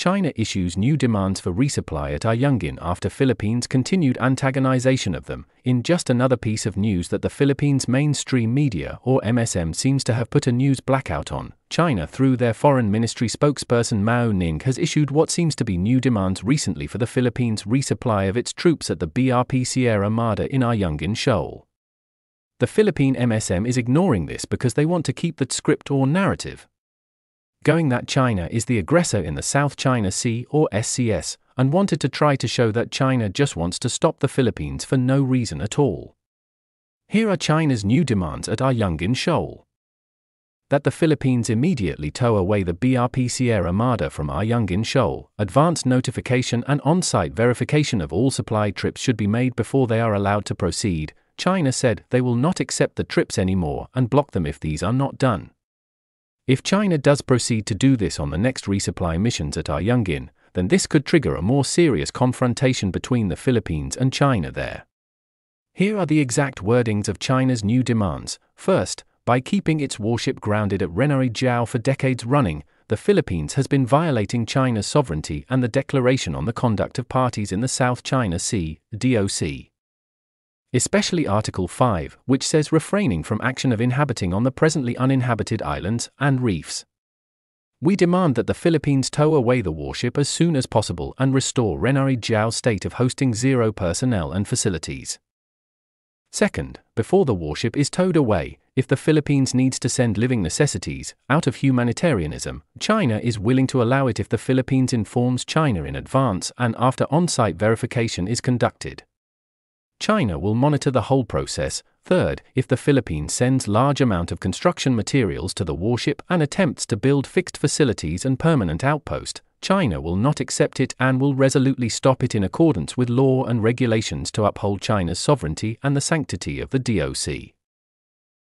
China issues new demands for resupply at Ayungin after Philippines' continued antagonization of them, in just another piece of news that the Philippines' mainstream media or MSM seems to have put a news blackout on. China through their foreign ministry spokesperson Mao Ning has issued what seems to be new demands recently for the Philippines' resupply of its troops at the BRP Sierra Madre in Ayungin Shoal. The Philippine MSM is ignoring this because they want to keep the script or narrative going that China is the aggressor in the South China Sea or SCS, and wanted to try to show that China just wants to stop the Philippines for no reason at all. Here are China's new demands at Ayungin Shoal. That the Philippines immediately tow away the BRP Sierra Madre from Ayungin Shoal, advance notification and on-site verification of all supply trips should be made before they are allowed to proceed. China said they will not accept the trips anymore and block them if these are not done. If China does proceed to do this on the next resupply missions at Ayungin, then this could trigger a more serious confrontation between the Philippines and China there. Here are the exact wordings of China's new demands. First, by keeping its warship grounded at Ren'ai Jiao for decades running, the Philippines has been violating China's sovereignty and the Declaration on the Conduct of Parties in the South China Sea, DOC. Especially Article 5, which says refraining from action of inhabiting on the presently uninhabited islands and reefs. We demand that the Philippines tow away the warship as soon as possible and restore Ren'ai Jiao's state of hosting zero personnel and facilities. Second, before the warship is towed away, if the Philippines needs to send living necessities, out of humanitarianism, China is willing to allow it if the Philippines informs China in advance and after on-site verification is conducted. China will monitor the whole process. Third, if the Philippines sends large amount of construction materials to the warship and attempts to build fixed facilities and permanent outpost, China will not accept it and will resolutely stop it in accordance with law and regulations to uphold China's sovereignty and the sanctity of the DOC.